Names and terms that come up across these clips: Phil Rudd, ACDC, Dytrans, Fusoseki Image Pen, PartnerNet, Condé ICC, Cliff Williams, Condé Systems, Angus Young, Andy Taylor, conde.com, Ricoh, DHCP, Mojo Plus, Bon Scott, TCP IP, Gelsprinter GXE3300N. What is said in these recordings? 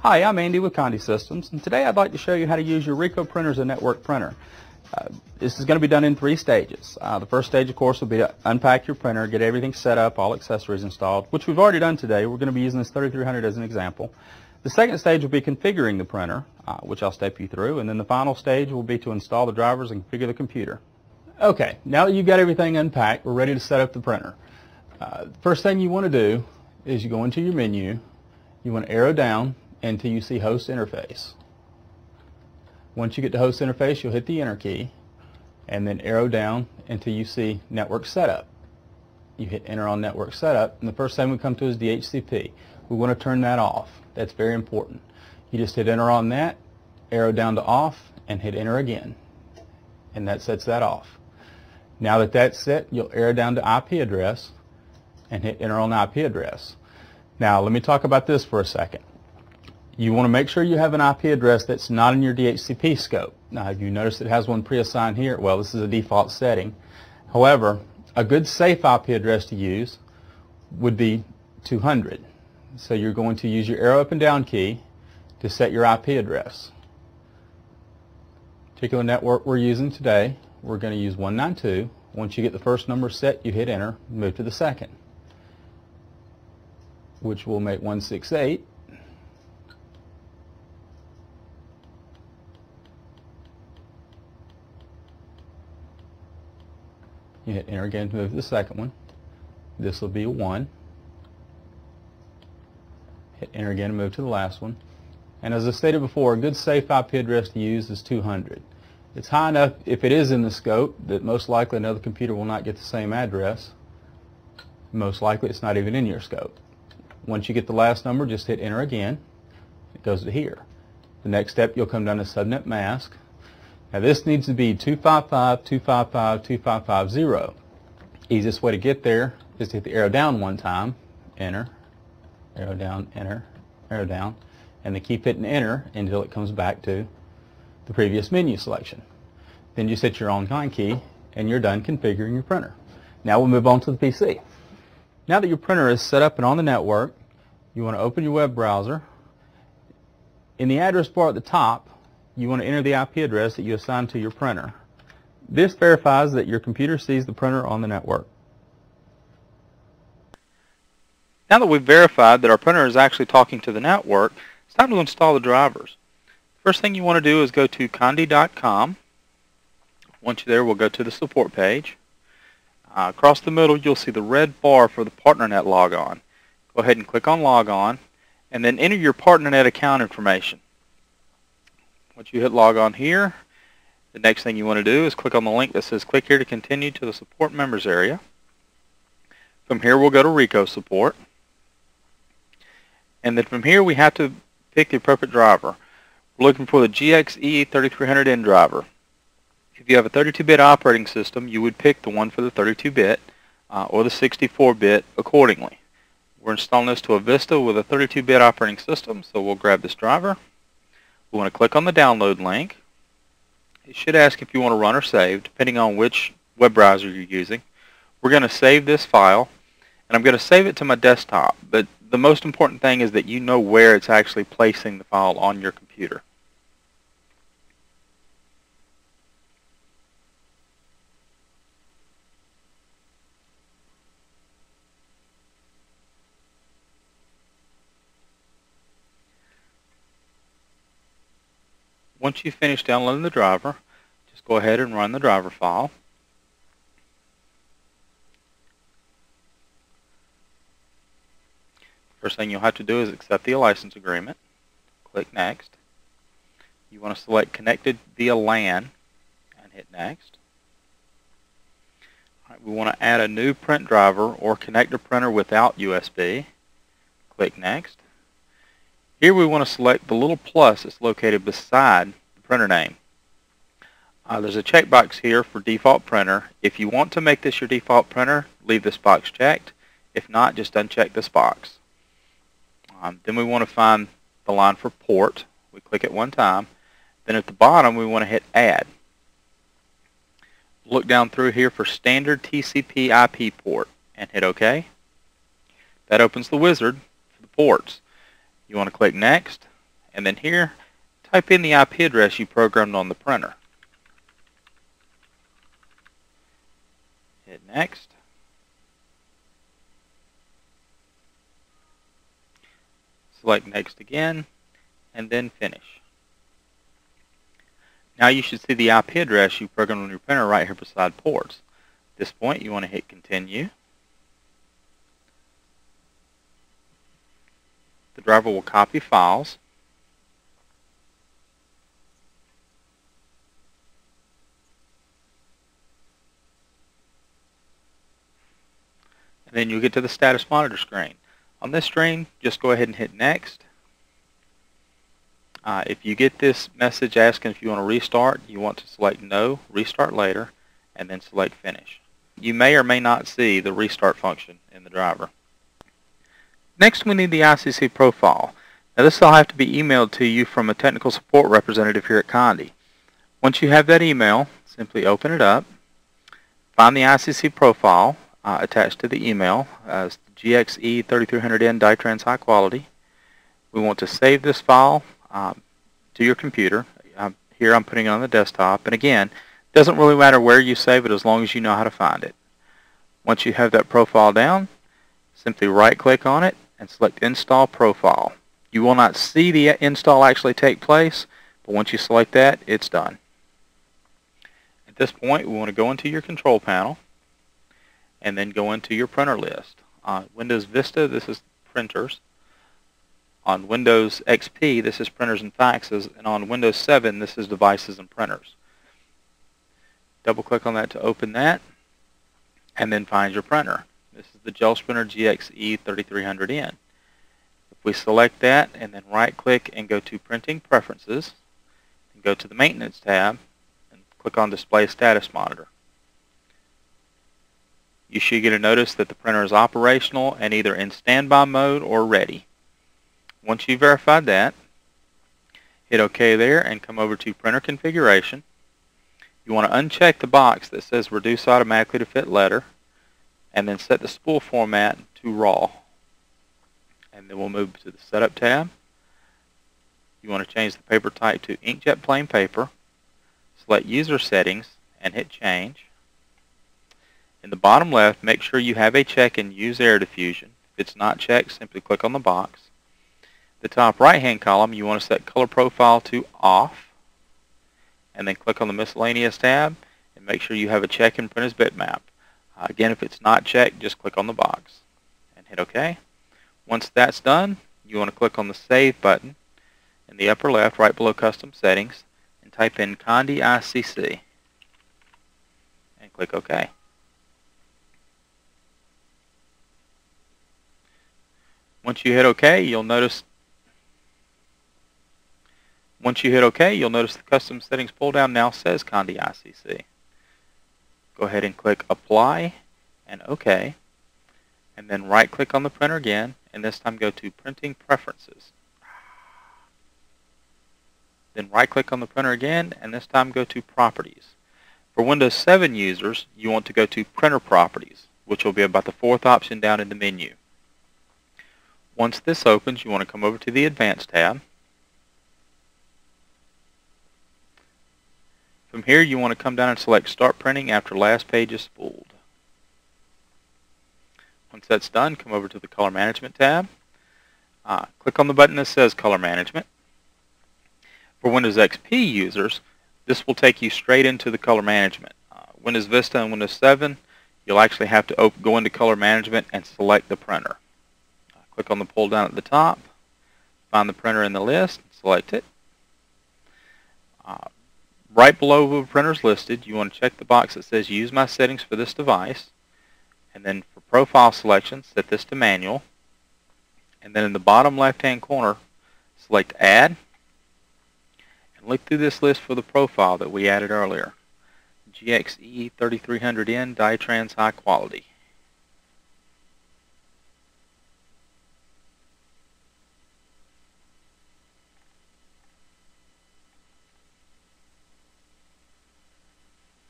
Hi, I'm Andy with Condé Systems, and today I'd like to show you how to use your Ricoh printer as a network printer. This is going to be done in three stages. The first stage, of course, will be to unpack your printer, get everything set up, all accessories installed, which we've already done today. We're going to be using this 3300 as an example. The second stage will be configuring the printer, which I'll step you through, and then the final stage will be to install the drivers and configure the computer. Okay, now that you've got everything unpacked, we're ready to set up the printer. First thing you want to do is you go into your menu, you want to arrow down until you see Host Interface. Once you get to Host Interface, you'll hit the Enter key and then arrow down until you see Network Setup. You hit Enter on Network Setup, and the first thing we come to is DHCP. We want to turn that off. That's very important. You just hit Enter on that, arrow down to Off, and hit Enter again, and that sets that off. Now that that's set, you'll arrow down to IP address and hit Enter on IP address. Now let me talk about this for a second. You want to make sure you have an IP address that's not in your DHCP scope. Now, if you notice it has one pre-assigned here, well, this is a default setting. However, a good safe IP address to use would be 200. So you're going to use your arrow up and down key to set your IP address. Particular network we're using today, we're going to use 192. Once you get the first number set, you hit Enter, move to the second, which will make 168. You hit Enter again to move to the second one. This will be 1. Hit Enter again and move to the last one. And as I stated before, a good safe IP address to use is 200. It's high enough, if it is in the scope, that most likely another computer will not get the same address. Most likely it's not even in your scope. Once you get the last number, just hit Enter again. It goes to here. The next step, you'll come down to Subnet Mask. Now this needs to be 255.255.255.0. Easiest way to get there is to hit the arrow down one time, Enter, arrow down, Enter, arrow down, and then keep hitting Enter until it comes back to the previous menu selection. Then you set your online key and you're done configuring your printer. Now we'll move on to the PC. Now that your printer is set up and on the network, you want to open your web browser. In the address bar at the top, you want to enter the IP address that you assign to your printer. This verifies that your computer sees the printer on the network. Now that we've verified that our printer is actually talking to the network, it's time to install the drivers. First thing you want to do is go to conde.com. Once you're there, we'll go to the support page. Across the middle, you'll see the red bar for the PartnerNet logon. Go ahead and click on Log On, and then enter your PartnerNet account information. Once you hit Log On here, the next thing you want to do is click on the link that says click here to continue to the support members area. From here we'll go to Ricoh support, and then from here we have to pick the appropriate driver. We're looking for the GXE3300N driver. If you have a 32-bit operating system, you would pick the one for the 32-bit or the 64-bit accordingly. We're installing this to a Vista with a 32-bit operating system, so we'll grab this driver. We want to click on the download link. It should ask if you want to run or save, depending on which web browser you're using. We're going to save this file, and I'm going to save it to my desktop, but the most important thing is that you know where it's actually placing the file on your computer. Once you finish downloading the driver, just go ahead and run the driver file. First thing you'll have to do is accept the license agreement. Click Next. You want to select Connected via LAN and hit Next. All right, we want to add a new print driver or connect a printer without USB. Click Next. Here we want to select the little plus that's located beside the printer name. There's a checkbox here for default printer. If you want to make this your default printer, leave this box checked. If not, just uncheck this box. Then we want to find the line for port. We click it one time. Then at the bottom, we want to hit Add. Look down through here for standard TCP IP port and hit OK. That opens the wizard for the ports. You want to click Next, And then here, type in the IP address you programmed on the printer. Hit next. Select next again, and then finish. Now you should see the IP address you programmed on your printer right here beside ports. At this point, you want to hit continue. The driver will copy files. And then you'll get to the status monitor screen. On this screen, just go ahead and hit next. If you get this message asking if you want to restart, you want to select no, restart later, and then select finish. You may or may not see the restart function in the driver. Next, we need the ICC profile. Now, this will have to be emailed to you from a technical support representative here at Condé. Once you have that email, simply open it up, find the ICC profile attached to the email as GXE3300N Dytrans High Quality. We want to save this file to your computer. Here I'm putting it on the desktop, and again, it doesn't really matter where you save it as long as you know how to find it. Once you have that profile down, simply right click on it and select Install Profile. You will not see the install actually take place, but once you select that, it's done. At this point, we want to go into your control panel and then go into your printer list. On Windows Vista, this is printers. On Windows XP, this is printers and faxes, and on Windows 7, this is devices and printers. Double-click on that to open that, and then find your printer. This is the Gelsprinter GXE3300N. If we select that, and then right-click and go to Printing Preferences, and go to the Maintenance tab, and click on Display Status Monitor. You should get a notice that the printer is operational and either in standby mode or ready. Once you've verified that, hit OK there and come over to Printer Configuration. You want to uncheck the box that says Reduce Automatically to Fit Letter, and then set the spool format to RAW. And then we'll move to the Setup tab. You want to change the paper type to Inkjet Plain Paper. Select User Settings and hit Change. In the bottom left, make sure you have a check and use air diffusion. If it's not checked, simply click on the box. The top right-hand column, you want to set color profile to off, and then click on the miscellaneous tab and make sure you have a check in print as bitmap. Again, if it's not checked, just click on the box and hit OK. Once that's done, you want to click on the Save button in the upper left, right below Custom Settings, and type in Condé ICC and click OK. Once you hit OK, you'll notice the Custom Settings pull-down now says Condé ICC. Go ahead and click Apply and OK, and then right-click on the printer again, and this time go to Printing Preferences. Then right-click on the printer again, and this time go to Properties. For Windows 7 users, you want to go to Printer Properties, which will be about the fourth option down in the menu. Once this opens, you want to come over to the Advanced tab. From here, you want to come down and select Start Printing after last page is spooled. Once that's done, come over to the Color Management tab. Click on the button that says Color Management. For Windows XP users, this will take you straight into the Color Management. Windows Vista and Windows 7, you'll actually have to go into Color Management and select the printer. Click on the pull down at the top, find the printer in the list, select it. Right below where the printer's listed, you want to check the box that says Use My Settings for this device. And then for profile selection, set this to manual. And then in the bottom left-hand corner, select Add. And look through this list for the profile that we added earlier. GXE3300N Dytrans High Quality.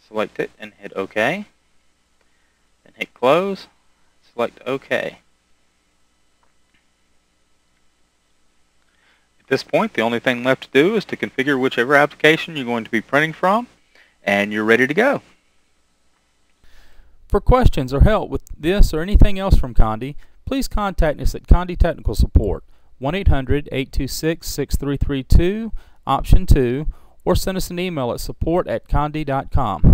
Select it and hit OK, then hit Close, select OK. At this point, the only thing left to do is to configure whichever application you're going to be printing from, and you're ready to go. For questions or help with this or anything else from Condé, please contact us at Condé Technical Support, 1-800-826-6332, option 2, or send us an email at support@conde.com.